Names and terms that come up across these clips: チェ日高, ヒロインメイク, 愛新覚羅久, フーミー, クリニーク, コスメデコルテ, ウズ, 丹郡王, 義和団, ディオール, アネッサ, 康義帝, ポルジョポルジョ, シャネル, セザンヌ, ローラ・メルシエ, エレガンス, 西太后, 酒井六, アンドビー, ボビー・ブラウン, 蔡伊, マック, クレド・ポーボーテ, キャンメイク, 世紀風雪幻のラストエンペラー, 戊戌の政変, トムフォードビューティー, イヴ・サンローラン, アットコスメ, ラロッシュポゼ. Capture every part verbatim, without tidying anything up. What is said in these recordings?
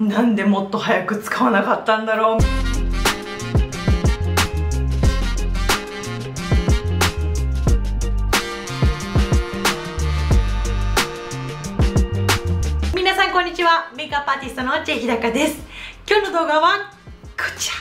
なんでもっと早く使わなかったんだろう。皆さんこんにちは、メイクアップアーティストのチェ日高です。今日の動画はこちら。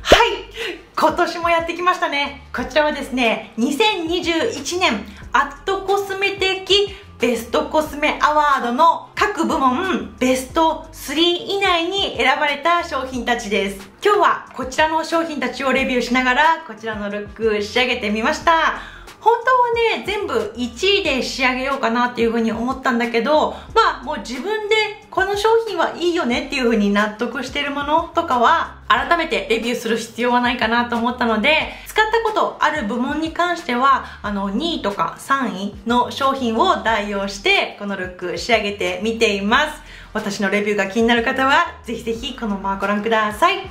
はい、今年もやってきましたね。こちらはですね、にせんにじゅういちねんアットコスメ的ベストコスメアワードの各部門ベストスリー以内に選ばれた商品たちです。今日はこちらの商品たちをレビューしながらこちらのルック仕上げてみました。本当はね、全部いちいで仕上げようかなっていう風に思ったんだけど、まあもう自分でこの商品はいいよねっていう風に納得してるものとかは改めてレビューする必要はないかなと思ったので、使ったことある部門に関してはあのにいとかさんいの商品を代用してこのルック仕上げてみています。私のレビューが気になる方はぜひぜひこのままご覧ください。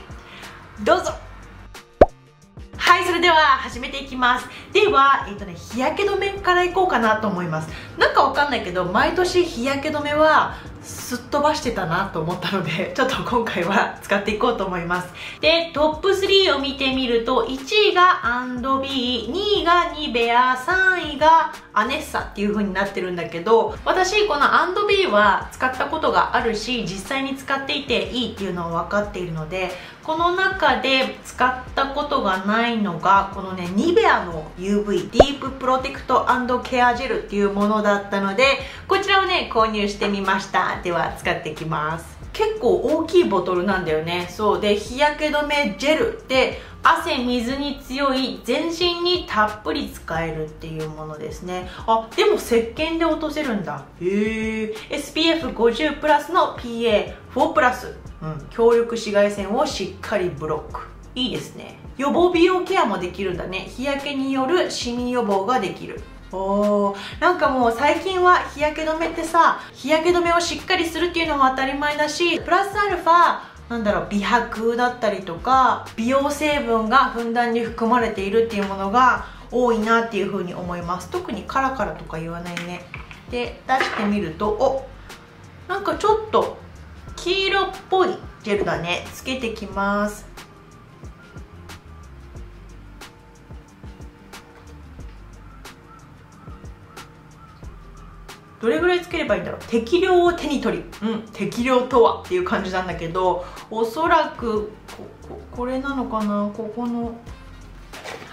どうぞ。はい、それでは始めていきます。では、えっとね、日焼け止めからいこうかなと思います。なんかわかんないけど毎年日焼け止めはすっ飛ばしてたなと思ったので、ちょっと今回は使っていこうと思います。で、トップスリーを見てみると、いちいがアンドビー、にいがニベア、さんいがアネッサっていう風になってるんだけど、私このアンドビーは使ったことがあるし実際に使っていていいっていうのは分かっているので、この中で使ったことがないのがこのね、ニベアの ユーブイ ディーププロテクト&ケアジェルっていうものだったので、こちらをね購入してみました。では使っていきます。結構大きいボトルなんだよね。そうで、日焼け止めジェルで汗水に強い、全身にたっぷり使えるっていうものですね。あ、でも石鹸で落とせるんだ。へえ。 エスピーエフごじゅう プラスの ピーエーフォー プラス、うん、強力紫外線をしっかりブロック。いいですね。予防美容ケアもできるんだね。日焼けによるシミ予防ができる。おー、なんかもう最近は日焼け止めってさ、日焼け止めをしっかりするっていうのも当たり前だし、プラスアルファなんだろう、美白だったりとか美容成分がふんだんに含まれているっていうものが多いなっていう風に思います。特にカラカラとか言わないね。で、出してみると、お、なんかちょっと黄色っぽいジェルだね。つけてきます。どれぐらいつければいいんだろう。適量を手に取り、うん、適量とはっていう感じなんだけど、おそらく こ, こ, これなのかな、ここの、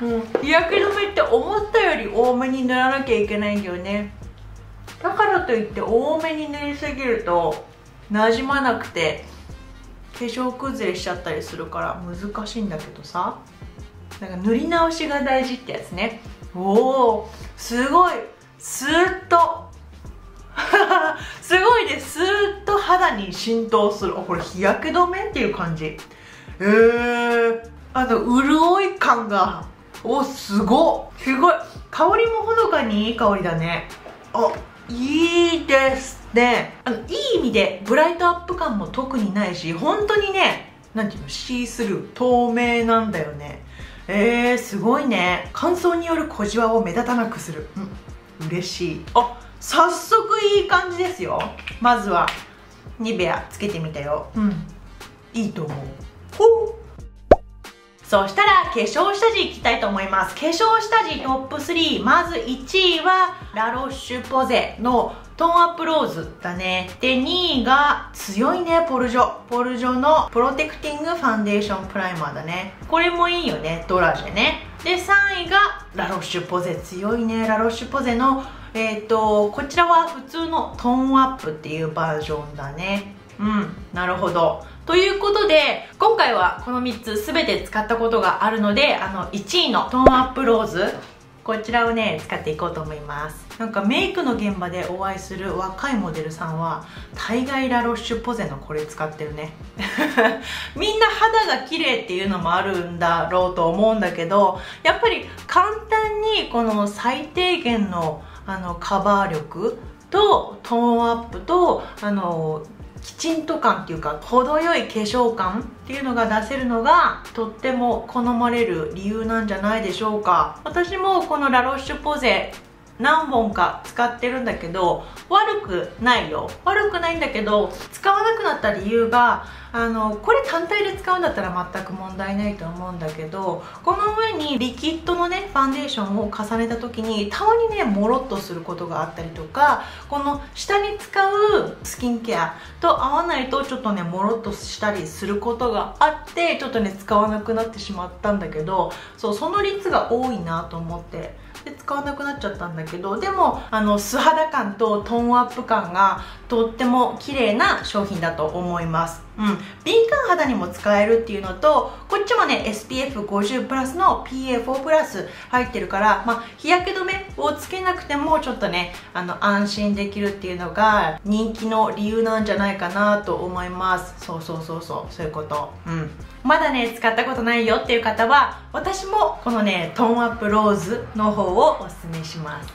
うん、日焼け止めって思ったより多めに塗らなきゃいけないんだよね。だからといって多めに塗りすぎるとなじまなくて化粧崩れしちゃったりするから難しいんだけどさ、なんか塗り直しが大事ってやつね。おお、すごいスーッとすごいね、スーッと肌に浸透する。これ日焼け止めっていう感じ。へえー、あの潤い感が、お、すごいすごい。香りもほのかにいい香りだね。あ、いいですね。あのいい意味でブライトアップ感も特にないし、本当にね、なんていうの、シースルー、透明なんだよね。えー、すごいね。乾燥による小じわを目立たなくする。うん、嬉しい。あ、早速いい感じですよ。まずはニベアつけてみたよ。うん、いいと思う。ほう。そしたら化粧下地いきたいと思います。化粧下地トップスリー、まずいちいはラロッシュポゼのトーンアップローズだね。で、にいが強いね、ポルジョポルジョのプロテクティングファンデーションプライマーだね。これもいいよね、ドラジェね。で、さんいがラロッシュポゼ、強いね、ラロッシュポゼのえーとこちらは普通のトーンアップっていうバージョンだね。うん、なるほど。ということで今回はこのみっつ全て使ったことがあるので、あのいちいのトーンアップローズ、こちらをね使っていこうと思います。なんかメイクの現場でお会いする若いモデルさんは大概ラロッシュポゼのこれ使ってるねみんな肌が綺麗っていうのもあるんだろうと思うんだけど、やっぱり簡単にこの最低限のあのカバー力とトーンアップとあのきちんと感っていうか程よい化粧感っていうのが出せるのがとっても好まれる理由なんじゃないでしょうか。私もこのラロッシュポゼ何本か使ってるんだけど、悪くないよ。悪くないんだけど、使わなくなった理由が、あのこれ単体で使うんだったら全く問題ないと思うんだけど、この上にリキッドのねファンデーションを重ねた時に顔にねもろっとすることがあったりとか、この下に使うスキンケアと合わないとちょっとねもろっとしたりすることがあって、ちょっとね使わなくなってしまったんだけど、そうその率が多いなと思って、で使わなくなっちゃったんだけど、でもあの素肌感とトーンアップ感がとっても綺麗な商品だと思います。うん、敏感肌にも使えるっていうのと、こっちもね エスピーエフごじゅう プラスの ピーエーフォー プラス入ってるから、まあ、日焼け止めをつけなくてもちょっとねあの安心できるっていうのが人気の理由なんじゃないかなと思います。そうそうそうそう、そういうこと、うん、まだね使ったことないよっていう方は、私もこのねトーンアップローズの方をおすすめします。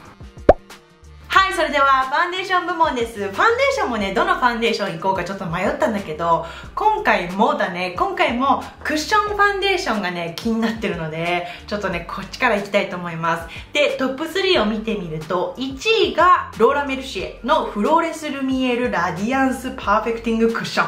はい、それではファンデーション部門です。ファンデーションもね、どのファンデーションいこうかちょっと迷ったんだけど、今回もだね今回もクッションファンデーションがね気になってるので、ちょっとねこっちからいきたいと思います。でトップスリーを見てみると、いちいがローラ・メルシエのフローレスルミエールラディアンスパーフェクティングクッショ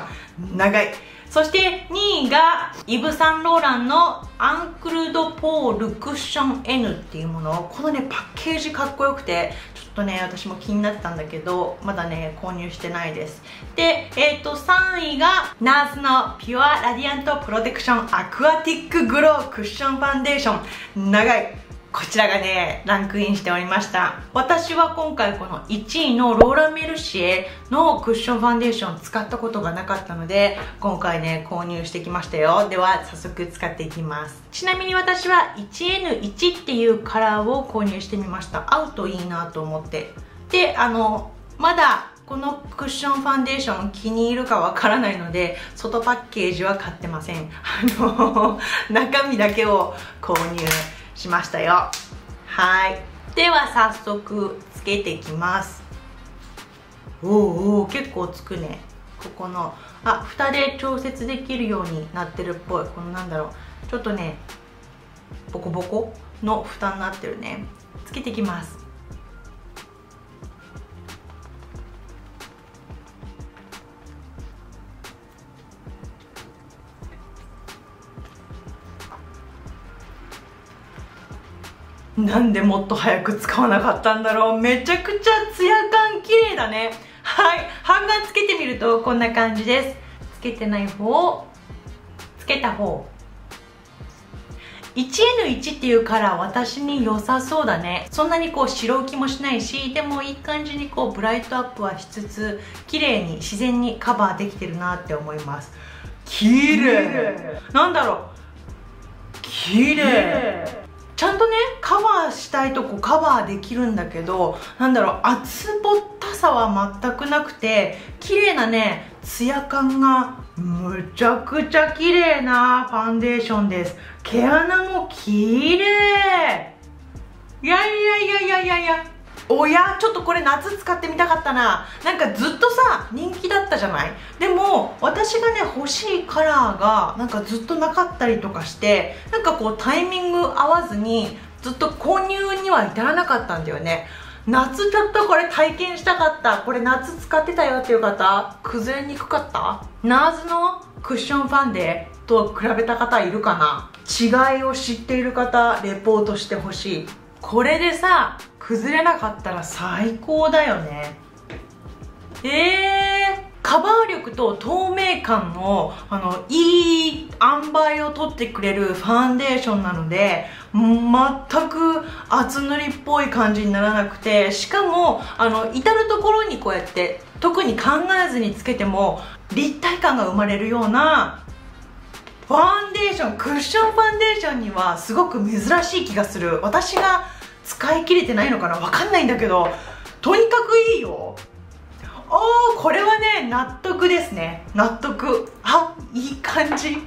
ン、長い。そしてにいがイヴ・サンローランのアンクルドポールクッション エヌ っていうもの、このねパッケージかっこよくてちょっとね私も気になってたんだけど、まだね購入してないです。で、えー、とさんいがナースのピュアラディアントプロテクションアクアティックグロークッションファンデーション、長い。こちらがねランクインしておりました。私は今回このいちいのローラ・メルシエのクッションファンデーション使ったことがなかったので、今回ね購入してきましたよ。では早速使っていきます。ちなみに私は いちエヌいち っていうカラーを購入してみました。合うといいなと思って、であのまだこのクッションファンデーション気に入るかわからないので、外パッケージは買ってません。あの中身だけを購入しましたよ。はい、では早速つけていきます。おお結構つくね。ここのあ蓋で調節できるようになってるっぽい。このなんだろう、ちょっとねボコボコの蓋になってるね。つけていきます。なんでもっと早く使わなかったんだろう。めちゃくちゃツヤ感綺麗だね。はい、半眼つけてみるとこんな感じです。つけてない方、つけた方。いちエヌいち っていうカラー私に良さそうだね。そんなにこう白浮きもしないし、でもいい感じにこうブライトアップはしつつ、綺麗に自然にカバーできてるなって思います。綺麗。なんだろう。綺麗。ちゃんとねカバーしたいとこカバーできるんだけど、なんだろう、厚ぼったさは全くなくて、綺麗なねツヤ感がむちゃくちゃ綺麗なファンデーションです。毛穴も綺麗。いやいやいやいやいやいや、おや、ちょっとこれ夏使ってみたかったな。なんかずっとさ人気だったじゃない。でも私がね欲しいカラーがなんかずっとなかったりとかして、なんかこうタイミング合わずにずっと購入には至らなかったんだよね。夏ちょっとこれ体験したかった、これ夏使ってたよっていう方、崩れにくかった？ナーズのクッションファンデと比べた方いるかな。違いを知っている方レポートしてほしい。これでさ崩れなかったら最高だよね。えー、カバー力と透明感の、あのいい塩梅を取ってくれるファンデーションなので、全く厚塗りっぽい感じにならなくて、しかもあの至る所にこうやって特に考えずにつけても立体感が生まれるようなファンデーション、クッションファンデーションにはすごく珍しい気がする。私が使い切れてないのかな、わかんないんだけど、とにかくいいよ。おー、これはね納得ですね。納得。あ、いい感じ。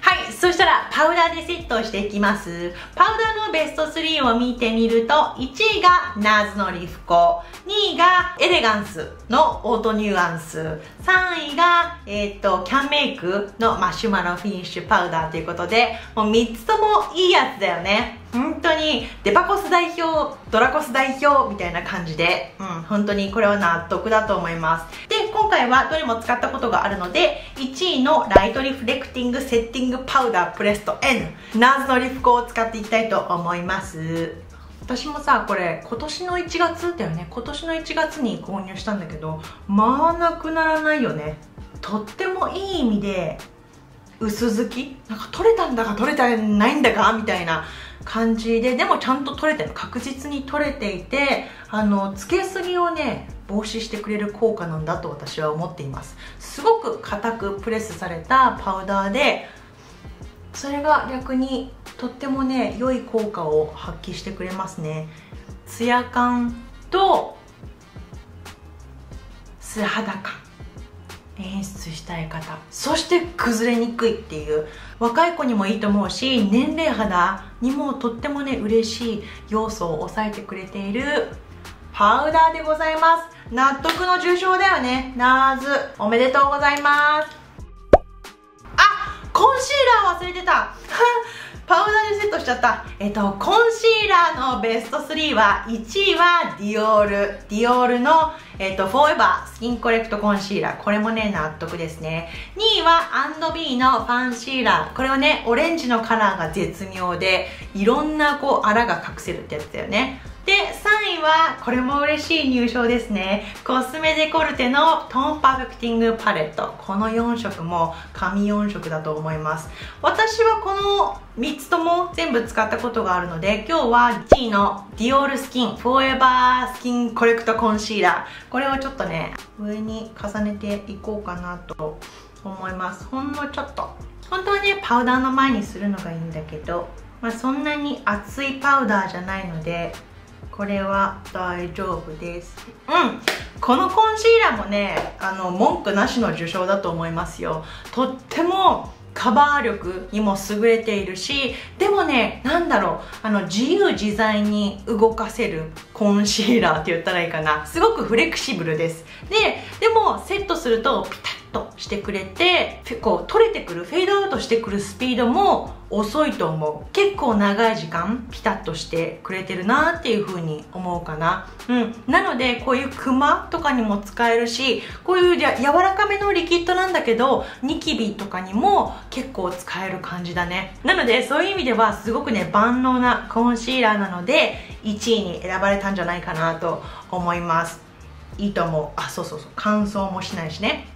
はい、です。そしたらパウダーでセットしていきます。パウダーのベストスリーを見てみると、いちいがナーズのリフコ、にいがエレガンスのオートニュアンス、さんいが、えー、っとキャンメイクのマシュマロフィニッシュパウダーということで、もうみっつともいいやつだよね。本当にデパコス代表、ドラコス代表みたいな感じで、うん、本当にこれは納得だと思います。で、今回はどれも使ったことがあるので、いちいのライトリフレクティングセッティングパウダープレスト N、 ナーズのリフコを使っていきたいと思います。私もさ、これ今年のいちがつだよね。今年のいちがつに購入したんだけど、まあなくならないよね。とってもいい意味で薄付き、なんか取れたんだか取れてないんだかみたいな感じで、でもちゃんと取れてる、確実に取れていて、あのつけすぎをね防止してくれる効果なんだと私は思っています。すごく固くプレスされたパウダーで、それが逆にとってもね良い効果を発揮してくれますね。ツヤ感と素肌感演出したい方、そして崩れにくいっていう、若い子にもいいと思うし、年齢肌にもとってもね嬉しい要素を抑えてくれているパウダーでございます。納得の受賞だよね。ナーズおめでとうございます。あ、コンシーラー忘れてたパウダーでセットしちゃった。えっと、コンシーラーのベストスリーは、いちいはディオール。ディオールの、えっと、フォーエバースキンコレクトコンシーラー。これもね、納得ですね。にいは アンドビー のファンシーラー。これはね、オレンジのカラーが絶妙で、いろんなこう、あらが隠せるってやつだよね。で、さんいは、これも嬉しい入賞ですね。コスメデコルテのトーンパーフェクティングパレット。このよんしょくも神よんしょくだと思います。私はこのみっつとも全部使ったことがあるので、今日はいちいのディオールスキンフォーエバースキンコレクトコンシーラー。これをちょっとね、上に重ねていこうかなと思います。ほんのちょっと。本当はね、パウダーの前にするのがいいんだけど、まあ、そんなに厚いパウダーじゃないので、これは大丈夫です。うん、このコンシーラーもね、あの文句なしの受賞だと思いますよ。とってもカバー力にも優れているし、でもね、なんだろう、あの自由自在に動かせるコンシーラーって言ったらいいかな。すごくフレキシブルです。で、でもセットするとピタッしてくれて、こう取れてくるフェードアウトしてくるスピードも遅いと思う。結構長い時間ピタッとしてくれてるなっていう風に思うかな。うん、なのでこういうクマとかにも使えるし、こういうじゃ柔らかめのリキッドなんだけどニキビとかにも結構使える感じだね。なのでそういう意味ではすごくね万能なコンシーラーなので、いちいに選ばれたんじゃないかなと思います。いいと思う。あ、そうそうそう、乾燥もしないしね。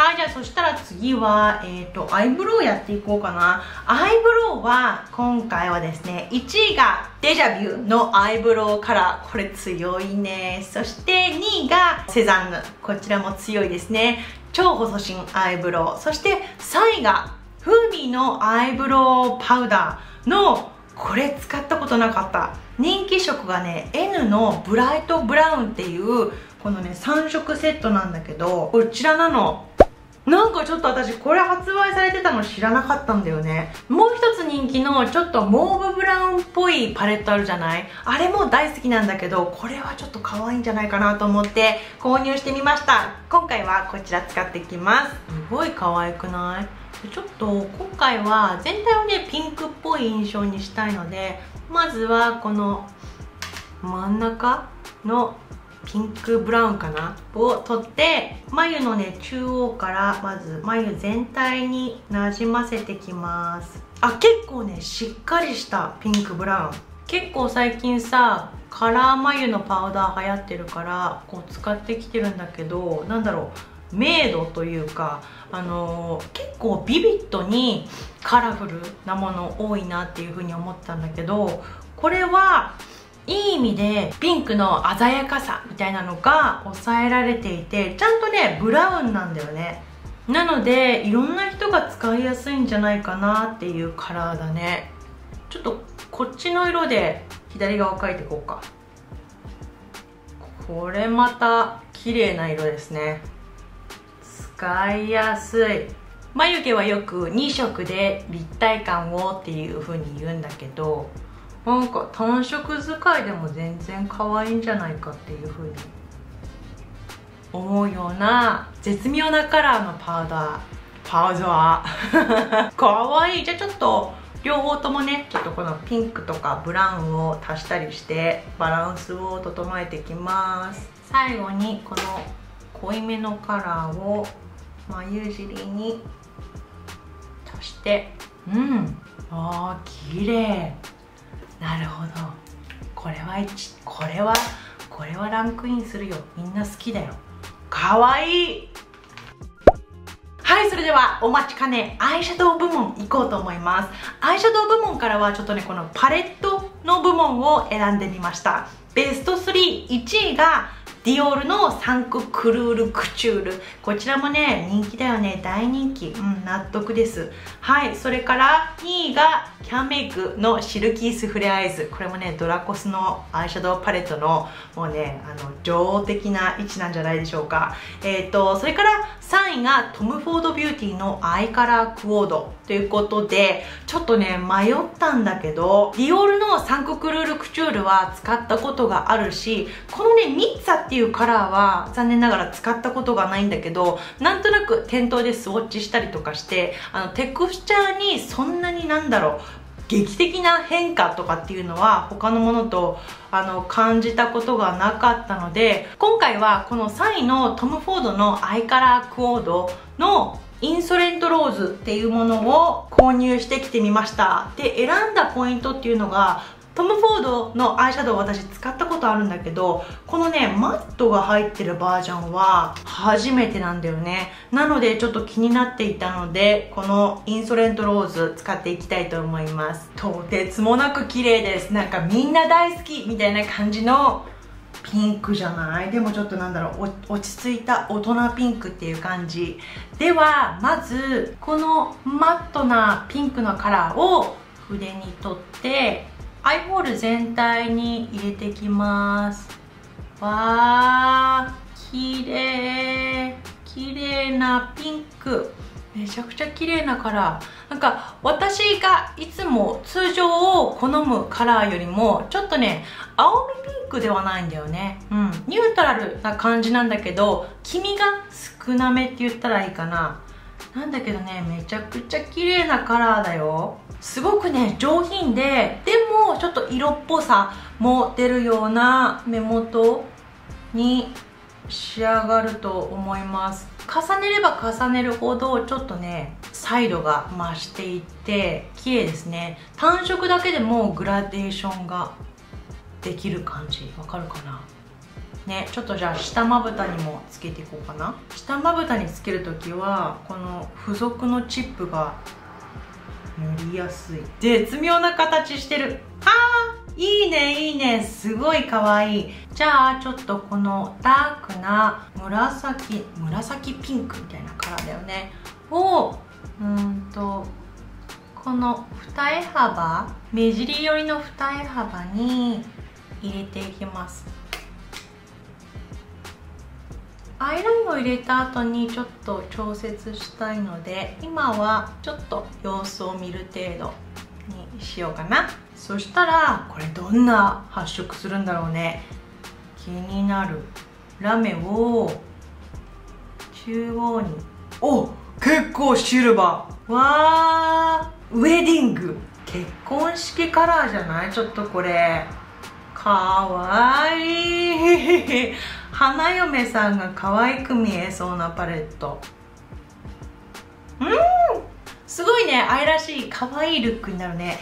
はい、じゃあそしたら次は、えっと、アイブロウやっていこうかな。アイブロウは、今回はですね、いちいがデジャビュのアイブロウカラー。これ強いね。そしてにいがセザンヌ。こちらも強いですね。超細身アイブロウ。そしてさんいがフーミーのアイブロウパウダーの、これ使ったことなかった。人気色がね、N のブライトブラウンっていう、このね、さんしょくセットなんだけど、こちらなの。なんかちょっと私これ発売されてたの知らなかったんだよね。もう一つ人気のちょっとモーブブラウンっぽいパレットあるじゃない。あれも大好きなんだけど、これはちょっと可愛いんじゃないかなと思って購入してみました。今回はこちら使っていきます。すごい可愛くない?ちょっと今回は全体をねピンクっぽい印象にしたいので、まずはこの真ん中のピンクブラウンかなを取って、眉のね中央からまず眉全体になじませてきます。あ、結構ねしっかりしたピンクブラウン。結構最近さカラー眉のパウダー流行ってるからこう使ってきてるんだけど、なんだろう、明度というか、あのー、結構ビビッドにカラフルなもの多いなっていう風に思ったんだけど、これはいい意味でピンクの鮮やかさみたいなのが抑えられていて、ちゃんとねブラウンなんだよね。なのでいろんな人が使いやすいんじゃないかなっていうカラーだね。ちょっとこっちの色で左側描いていこうか。これまた綺麗な色ですね。使いやすい。眉毛はよくに色で立体感をっていう風に言うんだけど、なんか単色使いでも全然可愛いんじゃないかっていう風に思うような絶妙なカラーのパウダーパウダー可愛い。じゃあちょっと両方ともね、ちょっとこのピンクとかブラウンを足したりしてバランスを整えていきます。最後にこの濃いめのカラーを眉尻に足して、うん、あー綺麗。なるほど、これは一、これはこれはランクインするよ。みんな好きだよ。かわいい。はい、それではお待ちかね、アイシャドウ部門行こうと思います。アイシャドウ部門からはちょっとね、このパレットの部門を選んでみました。ベストさん、いちいがディオールのサンククルールクチュール。こちらもね、人気だよね。大人気。うん、納得です。はい。それからにいがキャンメイクのシルキースフレアアイズ。これもね、ドラコスのアイシャドウパレットのもうね、あの、女王的な位置なんじゃないでしょうか。えっと、それからさんいがトムフォードビューティーのアイカラークオードということで、ちょっとね、迷ったんだけど、ディオールのサンククルールクチュールは使ったことがあるし、このね、ニッツァっていうカラーは残念ながら使ったことがないんだけど、なんとなく店頭でスウォッチしたりとかして、あのテクスチャーにそんなになんだろう劇的な変化とかっていうのは他のものとあの感じたことがなかったので、今回はこのさんいのトム・フォードのアイカラークオードのインソレントローズっていうものを購入してきてみました。で、選んだポイントっていうのが、トム・フォードのアイシャドウ私使ったことあるんだけど、このねマットが入ってるバージョンは初めてなんだよね。なのでちょっと気になっていたので、このインソレントローズ使っていきたいと思います。とてつもなく綺麗です。なんかみんな大好きみたいな感じのピンクじゃない？でもちょっとなんだろう、落ち着いた大人ピンクっていう感じでは、まずこのマットなピンクのカラーを筆に取ってアイホール全体に入れていきます。わー、綺麗綺麗なピンク、めちゃくちゃ綺麗なカラー。なんか私がいつも通常を好むカラーよりもちょっとね青みピンクではないんだよね。うん、ニュートラルな感じなんだけど、黄みが少なめって言ったらいいかな。なんだけどね、めちゃくちゃ綺麗なカラーだよ。すごくね上品で、でもちょっと色っぽさも出るような目元に仕上がると思います。重ねれば重ねるほどちょっとねサイドが増していって綺麗ですね。単色だけでもグラデーションができる感じ、わかるかなね。ちょっとじゃあ下まぶたにもつけていこうかな。下まぶたにつけるときはこの付属のチップが塗りやすい。絶妙な形してる。あー、いいねいいね、すごいかわいい。じゃあちょっとこのダークな紫紫ピンクみたいなカラーだよねを、うんとこの二重幅、目尻寄りの二重幅に入れていきます。アイラインを入れた後にちょっと調節したいので、今はちょっと様子を見る程度にしようかな。そしたらこれどんな発色するんだろうね、気になる。ラメを中央に、お、結構シルバー、わー、ウェディング、結婚式カラーじゃない？ちょっとこれかわいい花嫁さんが可愛く見えそうなパレット。うん、すごいね、愛らしい可愛いルックになるね。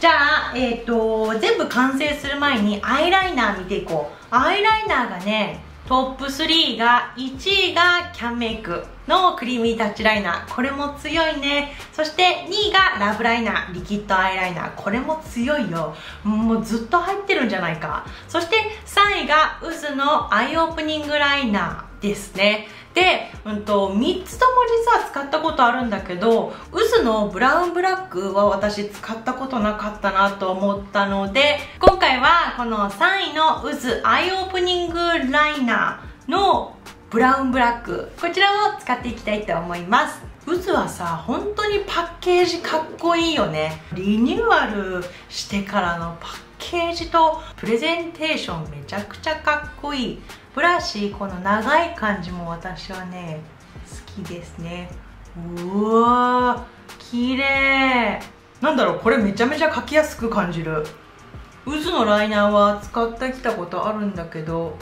じゃあ、えっと全部完成する前にアイライナー見ていこう。アイライナーがねトップさんが、いちいがキャンメイクのクリーミータッチライナー、これも強いね。そしてにいがラブライナー、リキッドアイライナー、これも強いよ。もうずっと入ってるんじゃないか。そしてさんいがウズのアイオープニングライナーですね。で、うんと、みっつとも実は使ったことあるんだけど、ウズのブラウンブラックは私使ったことなかったなと思ったので、今回はこのさんいのウズアイオープニングライナーのブラウンブラック、こちらを使っていきたいと思います。うずはさ、本当にパッケージかっこいいよね。リニューアルしてからのパッケージとプレゼンテーションめちゃくちゃかっこいい。ブラシ、この長い感じも私はね好きですね。うわー綺麗。なんだろう、これめちゃめちゃ描きやすく感じる。うずのライナーは使ってきたことあるんだけど、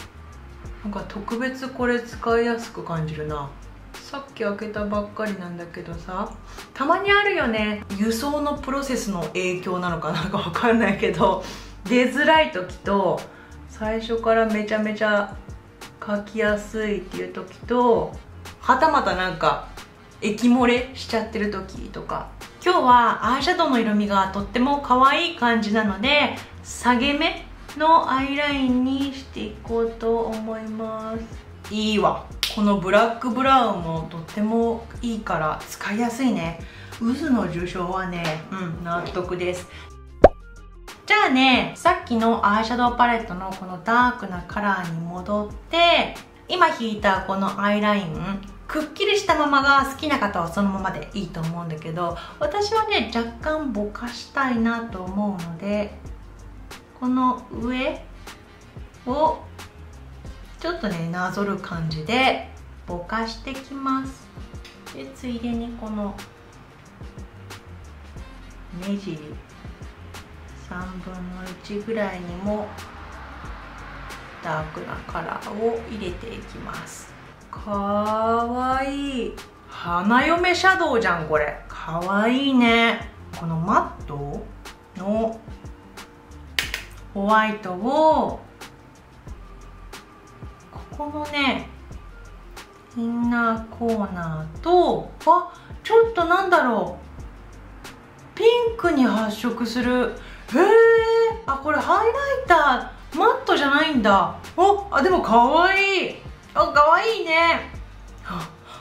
なんか特別これ使いやすく感じるな。さっき開けたばっかりなんだけどさ、たまにあるよね、輸送のプロセスの影響なのかなんかわかんないけど、出づらい時と最初からめちゃめちゃ描きやすいっていう時と、はたまたなんか液漏れしちゃってる時とか。今日はアイシャドウの色味がとっても可愛い感じなので、下げ目のアイラインにしていこうと思います。いいわ、このブラックブラウンもとってもいいから使いやすいね。渦の受賞はね、うん、納得です。じゃあね、さっきのアイシャドウパレットのこのダークなカラーに戻って、今引いたこのアイラインくっきりしたままが好きな方はそのままでいいと思うんだけど、私はね若干ぼかしたいなと思うので、この上をちょっとねなぞる感じでぼかしてきます。でついでにこの目尻さんぶんのいちぐらいにもダークなカラーを入れていきます。かわいい、花嫁シャドウじゃんこれ。かわいいね。このマットのホワイトをここのねインナーコーナーと、あ、ちょっとなんだろう、ピンクに発色する。へえ、あ、これハイライターマットじゃないんだ。お、あ、でもかわいい。あ、かわいいね。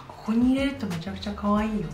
ここに入れるとめちゃくちゃかわいいよ。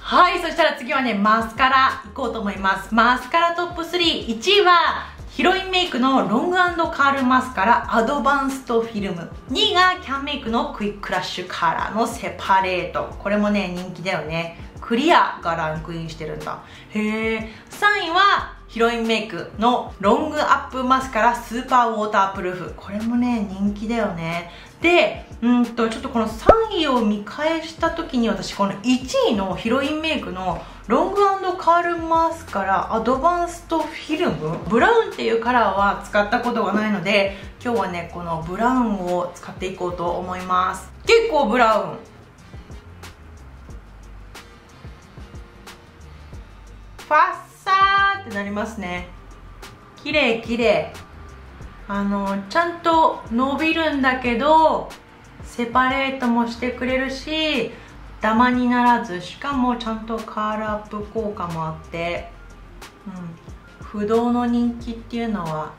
はい、そしたら次はねマスカラいこうと思います。マスカラトップスリー、いちいはヒロインメイクのロング&カールマスカラアドバンストフィルム、にいがキャンメイクのクイックラッシュカラーのセパレート、これもね人気だよね。クリアがランクインしてるんだ。へえ。さんいはヒロインメイクのロングアップマスカラスーパーウォータープルーフ、これもね人気だよね。でうんとちょっとこのさんいを見返した時に、私このいちいのヒロインメイクのロング&カールマスカラアドバンストフィルム、ブラウンっていうカラーは使ったことがないので、今日はねこのブラウンを使っていこうと思います。結構ブラウンファッサーってなりますね。綺麗綺麗。あのちゃんと伸びるんだけどセパレートもしてくれるし、ダマにならず、しかもちゃんとカールアップ効果もあって、うん、不動の人気っていうのは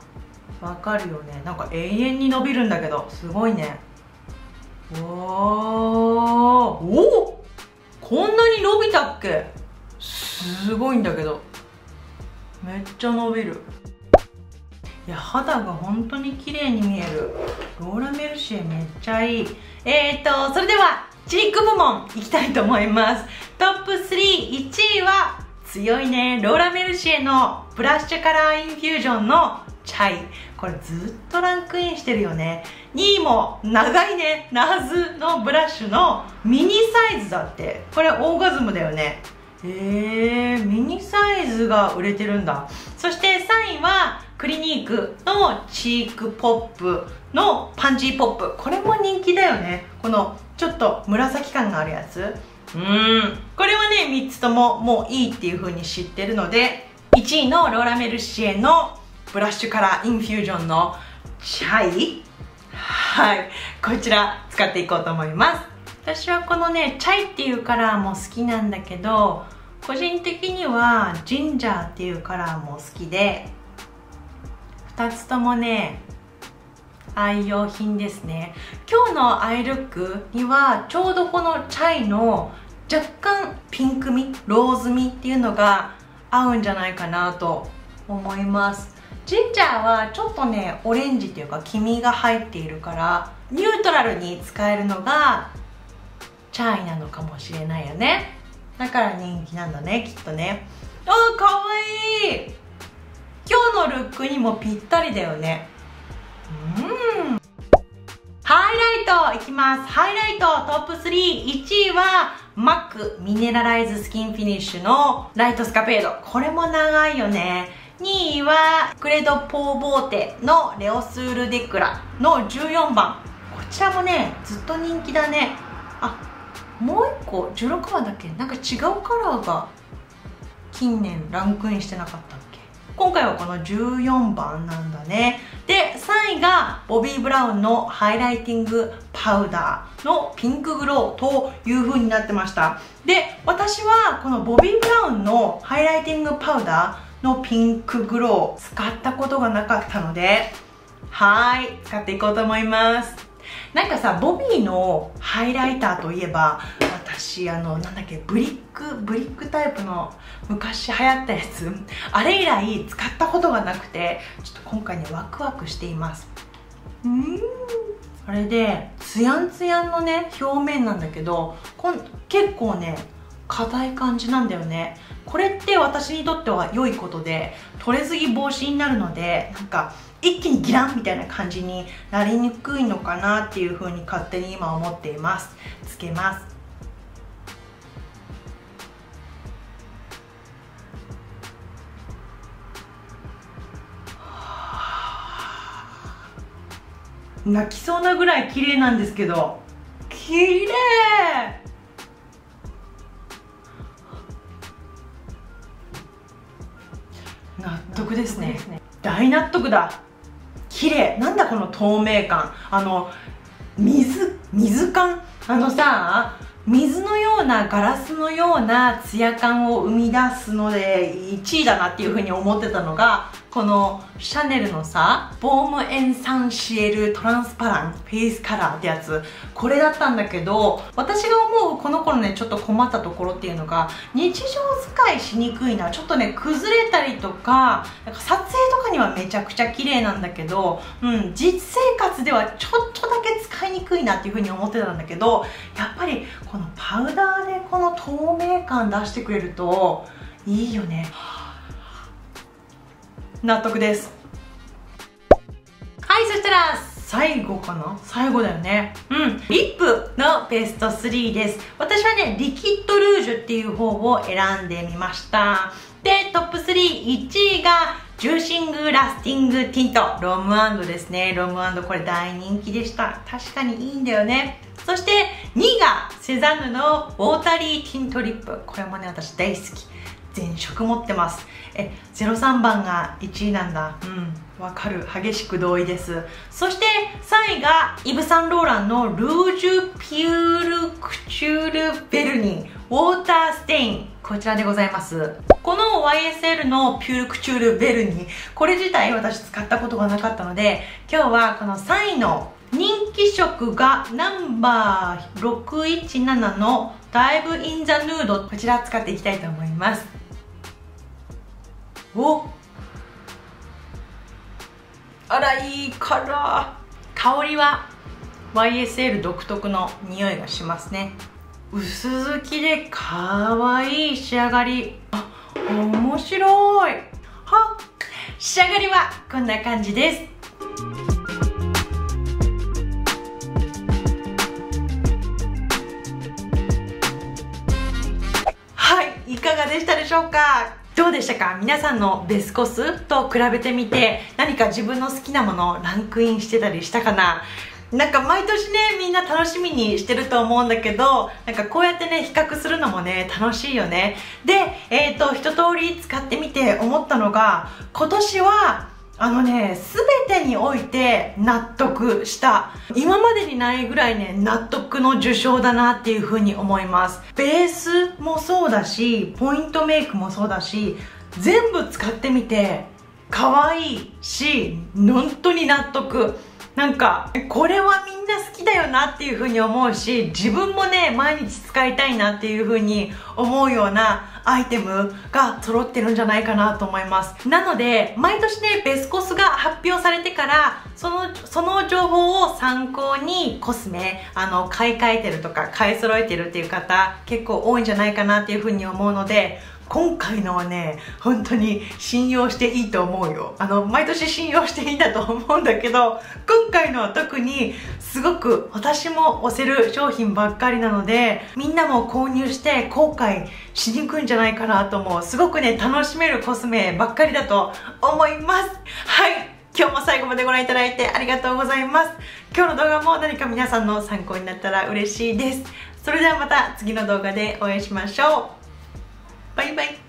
わかるよね。なんか永遠に伸びるんだけどすごいね。おお、こんなに伸びたっけ、すごいんだけど。めっちゃ伸びる。いや、肌が本当に綺麗に見える。ローラ・メルシエめっちゃいい。えーとそれではチーク部門いきたいと思います。トップスリー、いちいは強いね、ローラ・メルシエのブラッシュカラーインフュージョンのチャイ、これずっとランクインしてるよね。にいも長いね、ナズのブラッシュのミニサイズだって。これオーガズムだよね。えー、ミニサイズが売れてるんだ。そしてさんいはクリニークのチークポップのパンジーポップ、これも人気だよね。このちょっと紫感があるやつ、うーん、これはねみっつとももういいっていう風に知ってるので、いちいのローラ・メルシエのブラッシュカラーインフュージョンのチャイ、はい、こちら使っていこうと思います。私はこのねチャイっていうカラーも好きなんだけど、個人的にはジンジャーっていうカラーも好きで、ふたつともね愛用品ですね。今日のアイルックにはちょうどこのチャイの若干ピンクみローズみっていうのが合うんじゃないかなと思います。ジンジャーはちょっとねオレンジっていうか黄身が入っているからニュートラルに使えるのがチャイなのかもしれないよね。だから人気なんだね、きっとね。あー、かわいい。今日のルックにもぴったりだよね。うん、ハイライトいきます。ハイライトトップスリー、いちいはマックミネラライズスキンフィニッシュのライトスカペード、これも長いよね。にいはクレド・ポーボーテのレオスール・デクラのじゅうよんばん、こちらもねずっと人気だね。あ、もういっこじゅうろくばんだっけ、なんか違うカラーが近年ランクインしてなかったっけ。今回はこのじゅうよんばんなんだね。でさんいがボビー・ブラウンのハイライティングパウダーのピンクグローという風になってました。で私はこのボビー・ブラウンのハイライティングパウダーのピンクグロー使ったことがなかったので、はい、使っていこうと思います。なんかさ、ボビーのハイライターといえば私あのなんだっけ、ブリックブリックタイプの昔流行ったやつ、あれ以来使ったことがなくて、ちょっと今回ねワクワクしています。うーん、あれでツヤンツヤンのね表面なんだけど、こん結構ね硬い感じなんだよね。これって私にとっては良いことで、取れすぎ防止になるので、なんか一気にギランみたいな感じになりにくいのかなっていう風に勝手に今思っています。つけます。泣きそうなぐらい綺麗なんですけど、綺麗。納得ですね。大納得だ。綺麗。なんだこの透明感。あの水水感。あのさ、水のようなガラスのようなツヤ感を生み出すのでいちいだなっていうふうに思ってたのが、このシャネルのさボームエンサンシエルトランスパランフェイスカラーってやつ、これだったんだけど、私が思うこの子のねちょっと困ったところっていうのが、日常使いしにくいな。ちょっとね崩れたりとか、なんか撮影とかにはめちゃくちゃ綺麗なんだけど、うん、実生活ではちょっとだけ使いにくいなっていうふうに思ってたんだけど、やっぱりこのパウダーでこの透明感出してくれるといいよね。納得です。はい、そしたら最後かな、最後だよね。うん、リップのベストスリーです。私はねリキッドルージュっていう方を選んでみました。でトップスリー、いちいがジューシングラスティングティントロム&ですね。ロム&これ大人気でした。確かにいいんだよね。そしてにいがセザンヌのウォータリーティントリップ、これもね私大好き、全色持ってます。え、ゼロさんばんがいちいなんだ。うん、わかる。激しく同意です。そしてさんいがイヴ・サンローランのルージュピュールクチュールベルニーウォーターステイン、こちらでございます。この ワイエスエル のピュールクチュールベルニー、これ自体私使ったことがなかったので、今日はこのさんいの人気色がナンバーろくいちななのダイブインザヌード、こちら使っていきたいと思います。お、あらいいカラー。香りは ワイエスエル 独特の匂いがしますね。薄づきでかわいい仕上がり。あ、面白い。は、仕上がりはこんな感じです。はい、いかがでしたでしょうか。どうでしたか？皆さんのベスコスと比べてみて、何か自分の好きなものをランクインしてたりしたかな？なんか毎年ねみんな楽しみにしてると思うんだけど、なんかこうやってね比較するのもね楽しいよね。で、えーと一通り使ってみて思ったのが、今年はあのね全てにおいて納得した。今までにないぐらいね納得の受賞だなっていうふうに思います。ベースもそうだし、ポイントメイクもそうだし、全部使ってみて可愛いし本当に納得。なんかこれはみんな好きだよなっていうふうに思うし、自分もね毎日使いたいなっていうふうに思うようなアイテムが揃ってるんじゃないかなと思います。なので毎年ねベスコスが発表されてからそのその情報を参考にコスメあの買い替えてるとか買い揃えてるっていう方結構多いんじゃないかなっていうふうに思うので、今回のはね、本当に信用していいと思うよ。あの、毎年信用していいんだと思うんだけど、今回のは特にすごく私も推せる商品ばっかりなので、みんなも購入して後悔しにくいんじゃないかなと思う。すごくね、楽しめるコスメばっかりだと思います。はい。今日も最後までご覧いただいてありがとうございます。今日の動画も何か皆さんの参考になったら嬉しいです。それではまた次の動画でお会いしましょう。バイバイ。